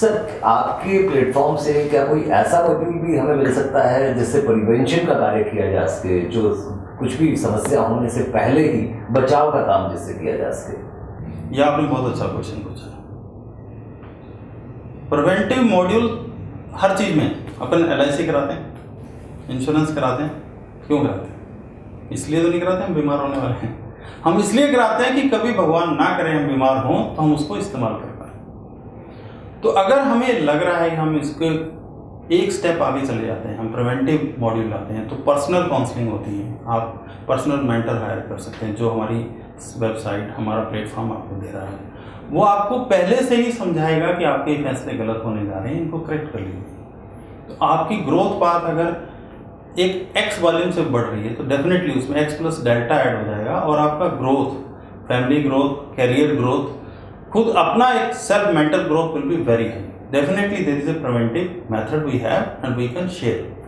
Sir आपके platform से क्या कोई ऐसा मॉड्यूल भी हमें मिल सकता है जिससे प्रिवेंशन का कार्य किया जा सके, जो कुछ भी समस्या होने से पहले ही बचाव का काम जिससे किया जा सके? यह आपने बहुत अच्छा क्वेश्चन पूछा। प्रिवेंटिव मॉड्यूल हर चीज़ में अपन LIC कराते हैं, इंश्योरेंस कराते हैं। क्यों कराते हैं? इसलिए तो नहीं कराते हम बीमार होने वाले हैं। हम इसलिए कराते हैं कि कभी भगवान ना करें हम बीमार हों तो हम उसको इस्तेमाल कर पाए। तो अगर हमें लग रहा है हम इसको एक स्टेप आगे चले जाते हैं, हम प्रिवेंटिव मॉड्यूल लाते हैं, तो पर्सनल काउंसलिंग होती है। आप पर्सनल मेंटर हायर कर सकते हैं, जो हमारी वेबसाइट हमारा प्लेटफॉर्म आपको दे रहा है। वो आपको पहले से ही समझाएगा कि आपके फैसले गलत होने जा रहे हैं, इनको करेक्ट कर लीजिए। तो आपकी ग्रोथ पाथ अगर एक X वॉल्यूम से बढ़ रही है तो डेफिनेटली उसमें X+δ ऐड हो जाएगा और आपका growth, family growth, career growth, खुद अपना एक self mental growth will be very high. Definitely there is a preventive method we have and we can share.